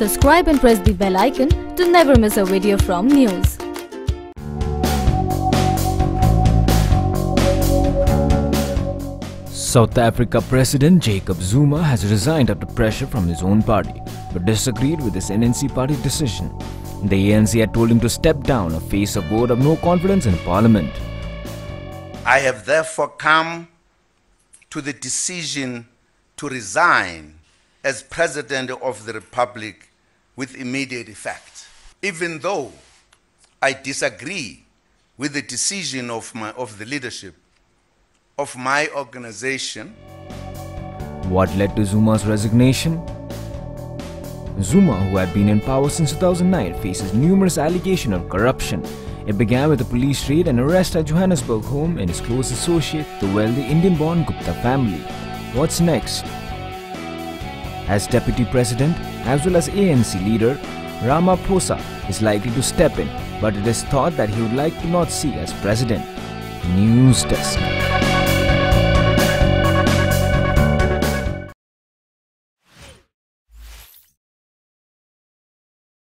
subscribe and press the bell icon to never miss a video from news. South Africa President Jacob Zuma has resigned after pressure from his own party, but disagreed with his ANC party decision. The ANC had told him to step down or face a vote of no confidence in parliament. I have therefore come to the decision to resign as President of the Republic with immediate effect, even though I disagree with the decision of the leadership of my organization. What led to Zuma's resignation? Zuma, who had been in power since 2009, faces numerous allegations of corruption. It began with a police raid and arrest at Johannesburg home and his close associate, the wealthy Indian-born Gupta family. What's next? As Deputy President, as well as ANC leader, Ramaphosa is likely to step in, but it is thought that he would like to not see as President. News Desk.